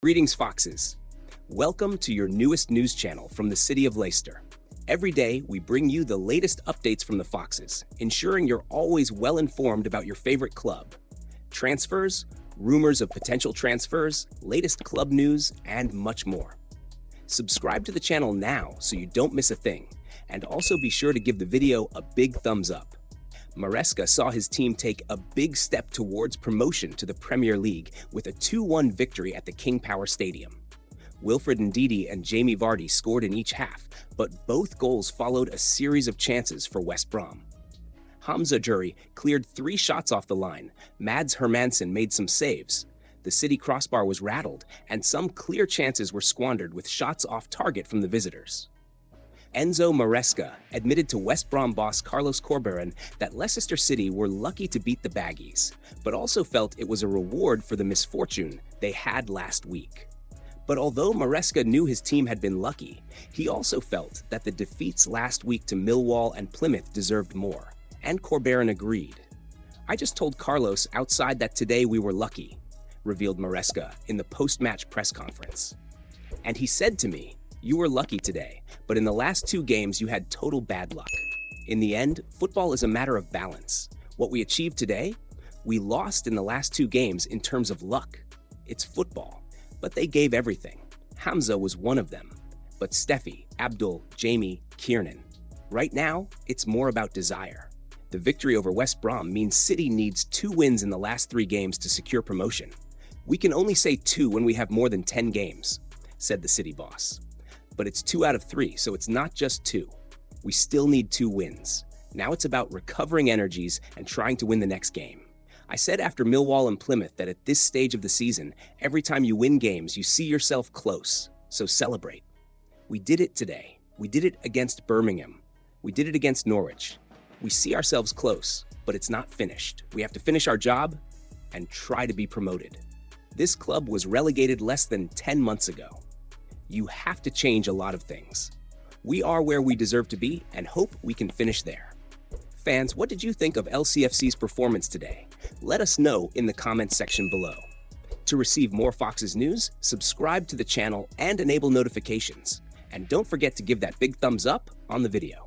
Greetings, Foxes. Welcome to your newest news channel from the city of Leicester. Every day, we bring you the latest updates from the Foxes, ensuring you're always well-informed about your favorite club. Transfers, rumors of potential transfers, latest club news, and much more. Subscribe to the channel now so you don't miss a thing, and also be sure to give the video a big thumbs up. Maresca saw his team take a big step towards promotion to the Premier League with a 2-1 victory at the King Power Stadium. Wilfred Ndidi and Jamie Vardy scored in each half, but both goals followed a series of chances for West Brom. Hamza Choudhury cleared 3 shots off the line, Mads Hermansen made some saves, the City crossbar was rattled, and some clear chances were squandered with shots off target from the visitors. Enzo Maresca admitted to West Brom boss Carlos Corberán that Leicester City were lucky to beat the Baggies, but also felt it was a reward for the misfortune they had last week. But although Maresca knew his team had been lucky, he also felt that the defeats last week to Millwall and Plymouth deserved more, and Corberán agreed. "I just told Carlos outside that today we were lucky," revealed Maresca in the post-match press conference. "And he said to me, 'You were lucky today, but in the last 2 games you had total bad luck.' In the end, football is a matter of balance. What we achieved today? We lost in the last 2 games in terms of luck. It's football. But they gave everything. Hamza was one of them. But Steffi, Abdul, Jamie, Kiernan. Right now, it's more about desire." The victory over West Brom means City needs 2 wins in the last 3 games to secure promotion. "We can only say 2 when we have more than 10 games," said the City boss. "But it's 2 out of 3, so it's not just 2. We still need 2 wins. Now it's about recovering energies and trying to win the next game. I said after Millwall and Plymouth that at this stage of the season, every time you win games, you see yourself close, so celebrate. We did it today. We did it against Birmingham. We did it against Norwich. We see ourselves close, but it's not finished. We have to finish our job and try to be promoted. This club was relegated less than 10 months ago. You have to change a lot of things. We are where we deserve to be and hope we can finish there." Fans, what did you think of LCFC's performance today? Let us know in the comments section below. To receive more Foxes news, subscribe to the channel and enable notifications. And don't forget to give that big thumbs up on the video.